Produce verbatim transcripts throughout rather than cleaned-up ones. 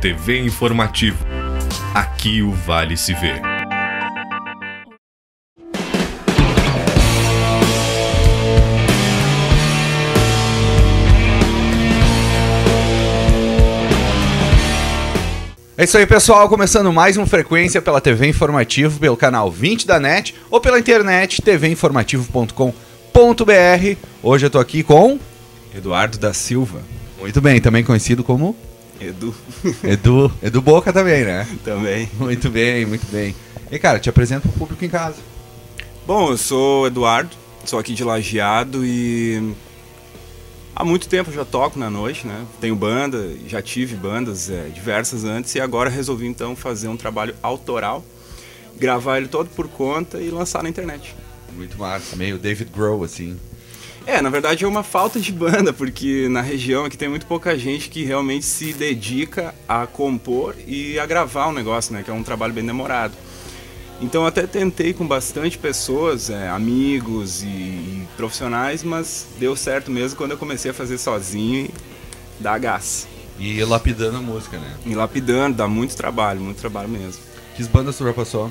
T V Informativo. Aqui o Vale se vê. É isso aí, pessoal, começando mais um Frequência pela T V Informativo, pelo canal vinte da NET ou pela internet t v informativo ponto com ponto br. Hoje eu tô aqui com Eduardo da Silva. Muito bem, também conhecido como Edu. Edu, Edu Boca também, né? Também. Muito bem, muito bem. E cara, te apresento pro público em casa. Bom, eu sou Eduardo, sou aqui de Lajeado e há muito tempo eu já toco na noite, né? Tenho banda, já tive bandas é, diversas antes e agora resolvi então fazer um trabalho autoral, gravar ele todo por conta e lançar na internet. Muito massa, meio David Grohl, assim. É, na verdade é uma falta de banda, porque na região aqui tem muito pouca gente que realmente se dedica a compor e a gravar um negócio, né? Que é um trabalho bem demorado. Então eu até tentei com bastante pessoas, é, amigos e, e profissionais, mas deu certo mesmo quando eu comecei a fazer sozinho e dar gás. E lapidando a música, né? E lapidando, dá muito trabalho, muito trabalho mesmo. Que bandas tu já passou?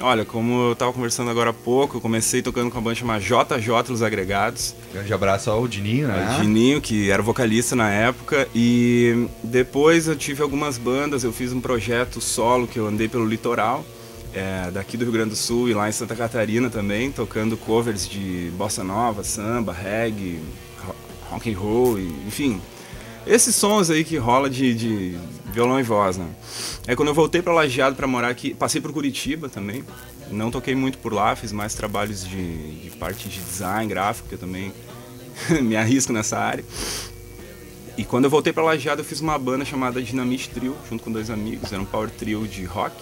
Olha, como eu estava conversando agora há pouco, eu comecei tocando com uma banda chamada J J. Los Agregados. Grande abraço ao Dininho, né? O Dininho, que era vocalista na época. E depois eu tive algumas bandas, eu fiz um projeto solo que eu andei pelo litoral. É, daqui do Rio Grande do Sul e lá em Santa Catarina também, tocando covers de bossa nova, samba, reggae, rock and roll, e, enfim. Esses sons aí que rola de, de violão e voz, né? É, quando eu voltei para Lajeado para morar aqui, passei por Curitiba também, não toquei muito por lá, fiz mais trabalhos de, de parte de design, gráfico, que eu também me arrisco nessa área. E quando eu voltei para Lajeado eu fiz uma banda chamada Dynamite Trio, junto com dois amigos, era um power trio de rock.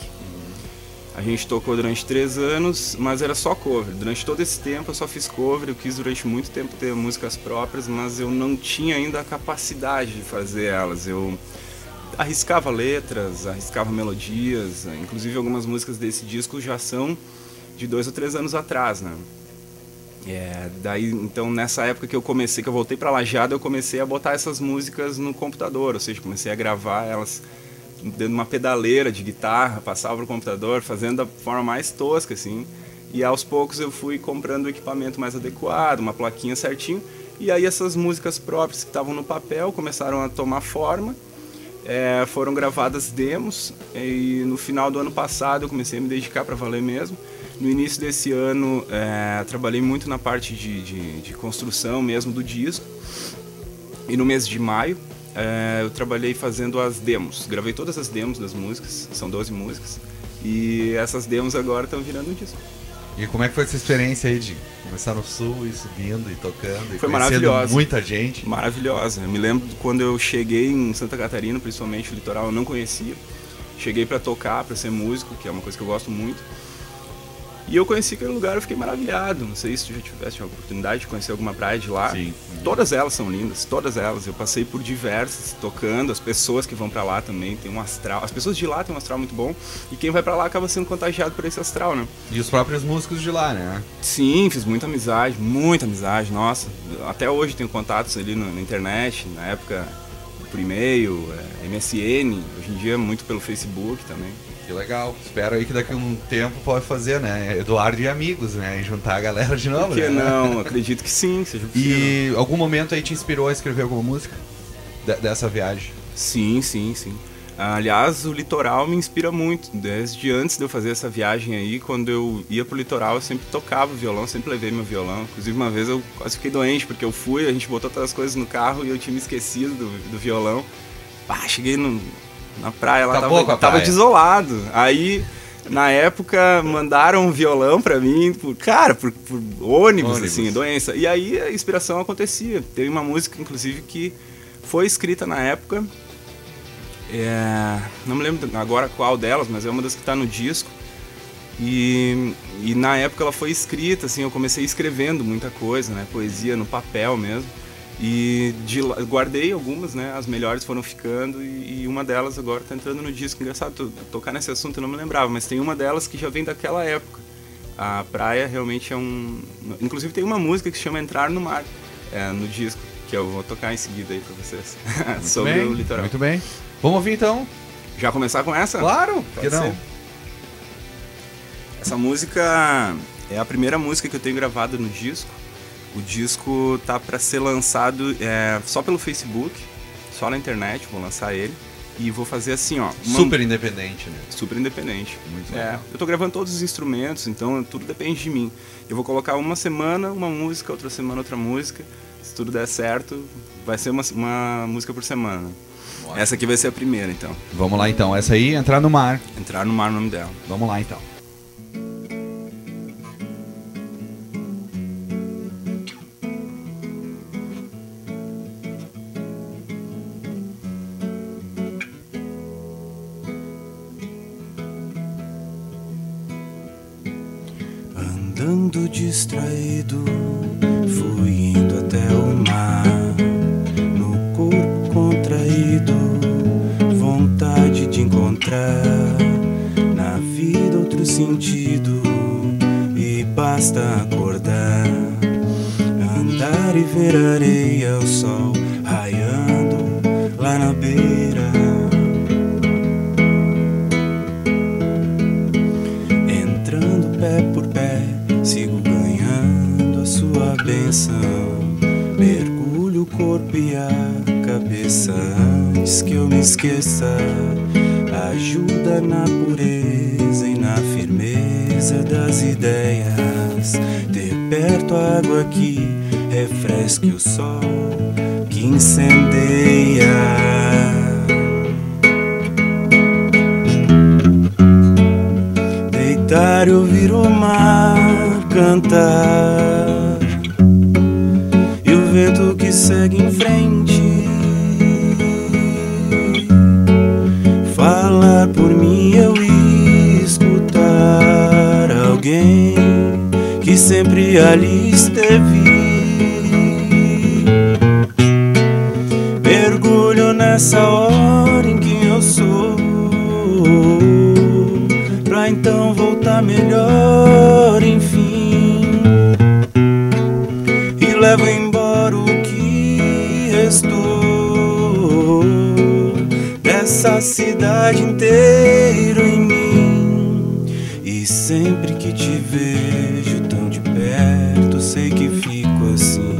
A gente tocou durante três anos, mas era só cover. Durante todo esse tempo eu só fiz cover, eu quis durante muito tempo ter músicas próprias, mas eu não tinha ainda a capacidade de fazer elas. Eu arriscava letras, arriscava melodias, inclusive algumas músicas desse disco já são de dois ou três anos atrás, né? É, daí, então, nessa época que eu comecei, que eu voltei para Lajeado, eu comecei a botar essas músicas no computador, ou seja, comecei a gravar elas dentro de uma pedaleira de guitarra, passava pro computador, fazendo da forma mais tosca, assim. E aos poucos eu fui comprando o equipamento mais adequado, uma plaquinha certinho. E aí essas músicas próprias que estavam no papel começaram a tomar forma. É, foram gravadas demos e no final do ano passado eu comecei a me dedicar para valer mesmo. No início desse ano é, trabalhei muito na parte de, de, de construção mesmo do disco. E no mês de maio, É, eu trabalhei fazendo as demos, gravei todas as demos das músicas, são doze músicas, e essas demos agora estão virando um disco. E como é que foi essa experiência aí de começar no Sul e subindo e tocando e foi maravilhosa, muita gente? Maravilhosa, eu me lembro quando eu cheguei em Santa Catarina, principalmente o litoral, eu não conhecia, cheguei para tocar, para ser músico, que é uma coisa que eu gosto muito. E eu conheci aquele lugar, eu fiquei maravilhado. Não sei se tu já tivesse a oportunidade de conhecer alguma praia de lá. Sim. Todas elas são lindas, todas elas. Eu passei por diversas, tocando. As pessoas que vão pra lá também tem um astral. As pessoas de lá tem um astral muito bom. E quem vai pra lá acaba sendo contagiado por esse astral, né? E os próprios músicos de lá, né? Sim, fiz muita amizade, muita amizade. Nossa, até hoje tenho contatos ali na internet. Na época, por e-mail, M S N. Hoje em dia, muito pelo Facebook também. Que legal, espero aí que daqui a um tempo pode fazer, né, Eduardo e amigos, né, e juntar a galera de novo. Por que né? não, acredito que sim, que seja possível. E algum momento aí te inspirou a escrever alguma música D dessa viagem? Sim, sim, sim. Aliás, o litoral me inspira muito, desde antes de eu fazer essa viagem aí, quando eu ia pro litoral eu sempre tocava o violão, sempre levei meu violão, inclusive uma vez eu quase fiquei doente, porque eu fui, a gente botou todas as coisas no carro e eu tinha me esquecido do, do violão, ah, cheguei no... na praia, ela Acabou tava, tava desolado. Aí, na época, mandaram um violão pra mim, por, cara, por, por ônibus, ônibus, assim, doença. E aí a inspiração acontecia. Teve uma música, inclusive, que foi escrita na época. É, não me lembro agora qual delas, mas é uma das que tá no disco. E, e na época ela foi escrita, assim, eu comecei escrevendo muita coisa, né? Poesia no papel mesmo. E de, guardei algumas, né? As melhores foram ficando e, e uma delas agora tá entrando no disco. Engraçado, tô, tocar nesse assunto eu não me lembrava, mas tem uma delas que já vem daquela época. A praia realmente é um... Inclusive tem uma música que se chama Entrar no Mar, é, no disco, que eu vou tocar em seguida aí pra vocês. Sobre bem, o litoral. Muito bem. Vamos ouvir então Já começar com essa? Claro, pode que não. Ser. Essa música é a primeira música que eu tenho gravada no disco. O disco tá para ser lançado é, só pelo Facebook, só na internet, vou lançar ele. E vou fazer assim, ó... Uma... Super independente, né? Super independente. Muito legal. É, eu tô gravando todos os instrumentos, então tudo depende de mim. Eu vou colocar uma semana uma música, outra semana outra música. Se tudo der certo, vai ser uma, uma música por semana. Ótimo. Essa aqui vai ser a primeira, então. Vamos lá, então. Essa aí, Entrar no Mar. Entrar no Mar, o nome dela. Vamos lá, então. Andando distraído, fui indo até o mar. No corpo contraído, vontade de encontrar na vida outro sentido, e basta acordar. Andar e ver areia, o sol raiando lá na beira. Entrando pé por pé, sigo ganhando a sua benção. Mergulho o corpo e a cabeça antes que eu me esqueça. Ajuda na pureza e na firmeza das ideias. Ter perto a água que refresque o sol que incendeia. Deitar e ouvir o mar cantar, e o vento que segue em frente falar por mim, eu escutar alguém que sempre ali esteve. Mergulho nessa hora em que eu sou, pra então voltar melhor, enfim. E levo embora o que restou dessa cidade inteira em mim. E sempre que te vejo tão de perto, sei que fico assim.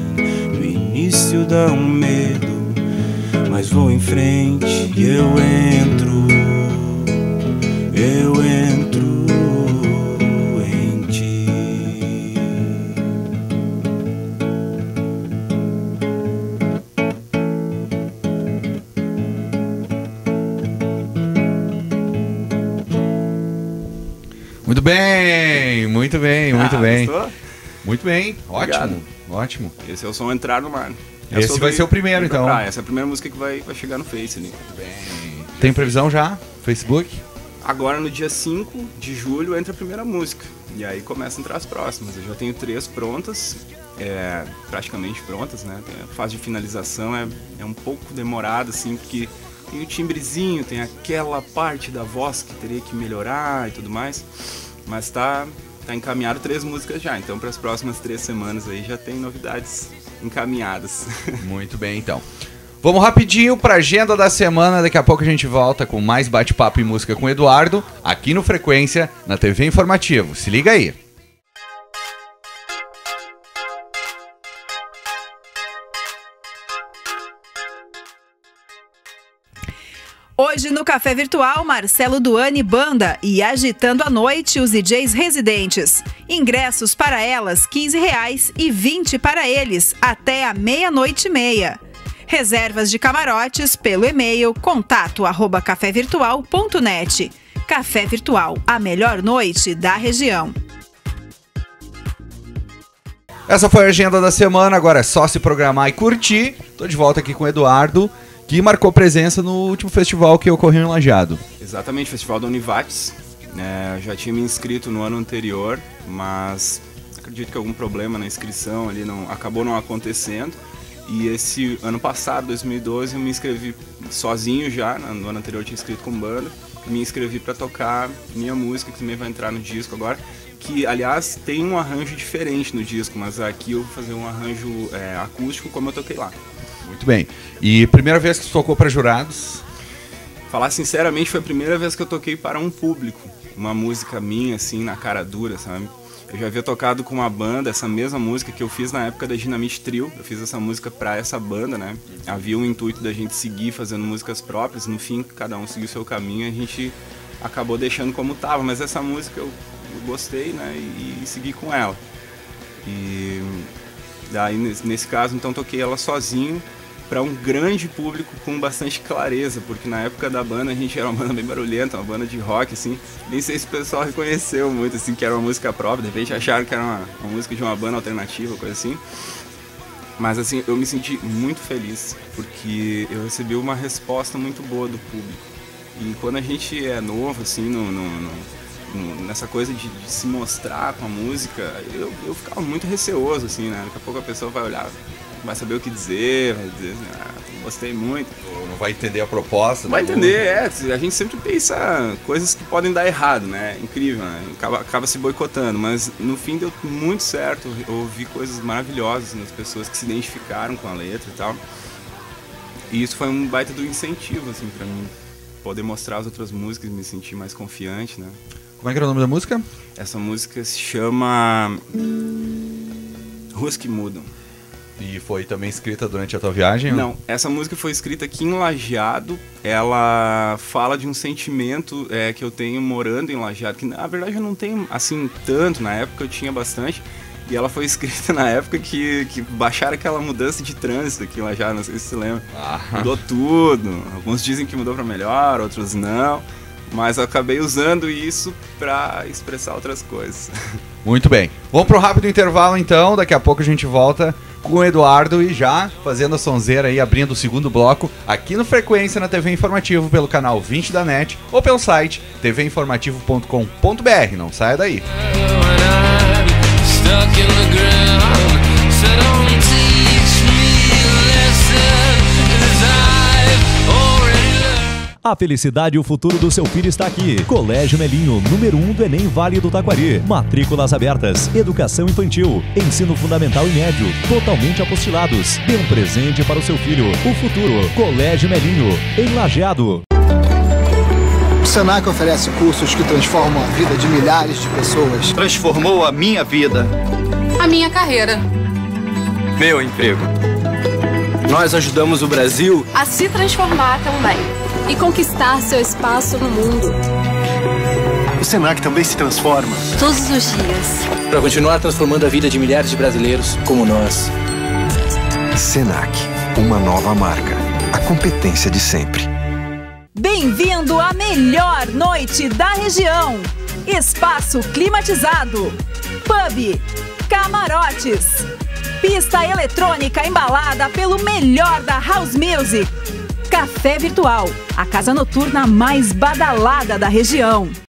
No início dá um medo, mas vou em frente e eu entro. Eu entro em ti. Muito bem, muito bem, muito ah, bem. Gostou? Muito bem, ótimo, obrigado. Ótimo. Esse é o som Entrar no Mar. Eu Esse vai daí, ser o primeiro, então. Pra essa é a primeira música que vai, vai chegar no Face ali. Muito bem. Tem previsão já? Facebook? Agora no dia cinco de julho entra a primeira música. E aí começam a entrar as próximas. Eu já tenho três prontas, é, praticamente prontas, né? A fase de finalização é, é um pouco demorada, assim, porque tem o timbrezinho, tem aquela parte da voz que teria que melhorar e tudo mais. Mas tá, tá encaminhado três músicas já. Então para as próximas três semanas aí já tem novidades encaminhadas. Muito bem, então. Vamos rapidinho pra agenda da semana, daqui a pouco a gente volta com mais bate-papo e música com o Eduardo, aqui no Frequência, na T V Informativo. Se liga aí! Hoje no Café Virtual, Marcelo Duane Banda e Agitando a Noite, os D Js residentes. Ingressos para elas, quinze reais e vinte reais para eles, até a meia-noite e meia. Reservas de camarotes pelo e-mail contato arroba café virtual ponto net. Café Virtual, a melhor noite da região. Essa foi a agenda da semana, agora é só se programar e curtir. Tô de volta aqui com o Eduardo, que marcou presença no último festival que ocorreu em Lajeado. Exatamente, festival da Univates. É, já tinha me inscrito no ano anterior, mas acredito que algum problema na inscrição ali não, acabou não acontecendo. E esse ano passado, dois mil e doze, eu me inscrevi sozinho já, no ano anterior eu tinha inscrito com banda, me inscrevi para tocar minha música, que também vai entrar no disco agora, que, aliás, tem um arranjo diferente no disco, mas aqui eu vou fazer um arranjo é, acústico como eu toquei lá. Muito bem. E primeira vez que você tocou para jurados? Falar sinceramente, foi a primeira vez que eu toquei para um público. Uma música minha, assim, na cara dura, sabe? Eu já havia tocado com uma banda, essa mesma música que eu fiz na época da Dynamite Trio. Eu fiz essa música pra essa banda, né? Havia um intuito da gente seguir fazendo músicas próprias. No fim, cada um seguiu seu caminho, a gente acabou deixando como tava. Mas essa música eu, eu gostei, né? E, e segui com ela. E daí, nesse caso, então, toquei ela sozinho, para um grande público com bastante clareza, porque na época da banda a gente era uma banda bem barulhenta, uma banda de rock, assim, nem sei se o pessoal reconheceu muito, assim, que era uma música própria, de repente acharam que era uma, uma música de uma banda alternativa, coisa assim, mas assim, eu me senti muito feliz, porque eu recebi uma resposta muito boa do público, e quando a gente é novo, assim, no, no, no, no, nessa coisa de, de se mostrar com a música, eu, eu ficava muito receoso, assim, né, daqui a pouco a pessoa vai olhar, vai saber o que dizer, vai dizer, ah, gostei muito. Não vai entender a proposta. Vai entender, é. A gente sempre pensa coisas que podem dar errado, né? Incrível, né? Acaba, acaba se boicotando, mas no fim deu muito certo. Eu ouvi coisas maravilhosas nas pessoas que se identificaram com a letra e tal. E isso foi um baita do incentivo, assim, pra mim. Poder mostrar as outras músicas, me sentir mais confiante, né? Como é que era o nome da música? Essa música se chama... Ruas que Mudam. E foi também escrita durante a tua viagem? Não, ou? Essa música foi escrita aqui em Lajeado. Ela fala de um sentimento é, que eu tenho morando em Lajeado, que na verdade eu não tenho assim tanto, na época eu tinha bastante. E ela foi escrita na época que, que baixaram aquela mudança de trânsito aqui em Lajeado, não sei se você lembra. Ah. Mudou tudo, alguns dizem que mudou pra melhor, outros não. Mas eu acabei usando isso pra expressar outras coisas. Muito bem, vamos pro rápido intervalo então, daqui a pouco a gente volta com o Eduardo e já fazendo a sonzeira aí, abrindo o segundo bloco aqui no Frequência, na T V Informativo, pelo canal vinte da NET ou pelo site tv informativo ponto com ponto br. Não saia daí. A felicidade e o futuro do seu filho está aqui. Colégio Melinho, número um do Enem Vale do Taquari. Matrículas abertas, educação infantil, ensino fundamental e médio, totalmente apostilados. Dê um presente para o seu filho, o futuro. Colégio Melinho, em Lajeado. O Senac oferece cursos que transformam a vida de milhares de pessoas. Transformou a minha vida. A minha carreira. Meu emprego. Nós ajudamos o Brasil a se transformar também. E conquistar seu espaço no mundo. O Senac também se transforma. Todos os dias. Para continuar transformando a vida de milhares de brasileiros como nós. Senac, uma nova marca. A competência de sempre. Bem-vindo à melhor noite da região. Espaço climatizado. Pub. Camarotes. Pista eletrônica embalada pelo melhor da House Music. Café Virtual, a casa noturna mais badalada da região.